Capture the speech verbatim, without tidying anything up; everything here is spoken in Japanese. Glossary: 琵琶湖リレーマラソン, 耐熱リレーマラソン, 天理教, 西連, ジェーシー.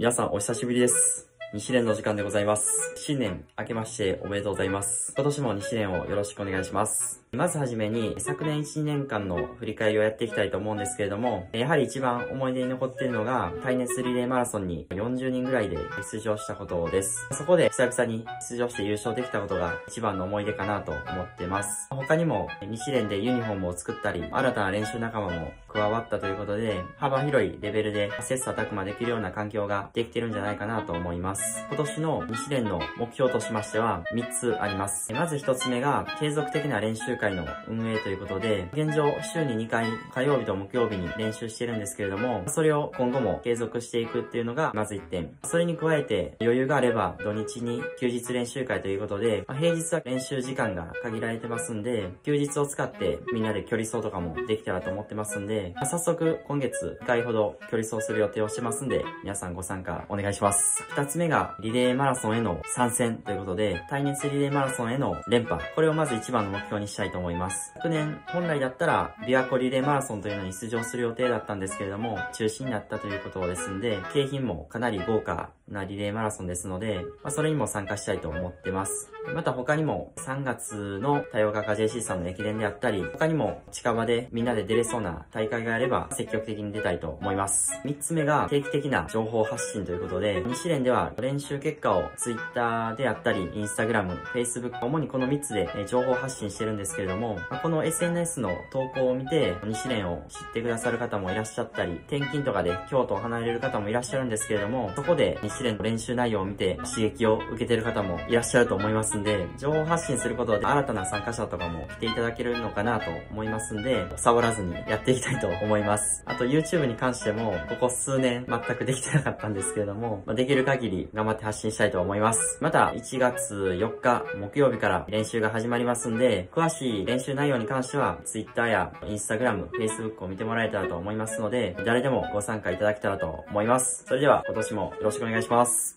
皆さんお久しぶりです。西年の時間でございます。新年明けましておめでとうございます。今年も西年をよろしくお願いします。まずはじめに昨年いちねんかんの振り返りをやっていきたいと思うんですけれども、やはり一番思い出に残っているのが耐熱リレーマラソンによんじゅうにんぐらいで出場したことです。そこで久々に出場して優勝できたことが一番の思い出かなと思ってます。他にも西連でユニフォームを作ったり、新たな練習仲間も加わったということで、幅広いレベルで切磋琢磨できるような環境ができてるんじゃないかなと思います。今年の西連の目標としましてはみっつあります。まずひとつめが継続的な練習会の運営ということで、現状週ににかい火曜日と木曜日に練習してるんですけれども、それを今後も継続していくっていうのがまずいってん。それに加えて余裕があれば土日に休日練習会ということで、平日は練習時間が限られてますんで、休日を使ってみんなで距離走とかもできたらと思ってますんで、早速、今月いっかいほど距離走する予定をしてますんで、皆さんご参加お願いします。二つ目が、リレーマラソンへの参戦ということで、耐熱リレーマラソンへの連覇。これをまず一番の目標にしたいと思います。昨年、本来だったら、琵琶湖リレーマラソンというのに出場する予定だったんですけれども、中止になったということですんで、景品もかなり豪華なリレーマラソンですので、まあ、それにも参加したいと思ってます。また他にも、さんがつの多様化化 ジェーシー さんの駅伝であったり、他にも近場でみんなで出れそうな大会があれば積極的に出たいと思います。三つ目が定期的な情報発信ということで、西連では練習結果を Twitter であったり、Instagram、Facebook、主にこのみっつで情報発信してるんですけれども、この エスエヌエス の投稿を見て、西連を知ってくださる方もいらっしゃったり、転勤とかで京都を離れる方もいらっしゃるんですけれども、そこで西連の練習内容を見て刺激を受けてる方もいらっしゃると思いますんで、情報発信することで新たな参加者とかも来ていただけるのかなと思いますんで、サボらずにやっていきたいと思います。あと YouTube に関しても、ここ数年全くできてなかったんですけれども、まあ、できる限り頑張って発信したいと思います。またいちがつよっか木曜日から練習が始まりますんで、詳しい練習内容に関しては Twitter や Instagram、Facebook を見てもらえたらと思いますので、誰でもご参加いただけたらと思います。それでは今年もよろしくお願いします。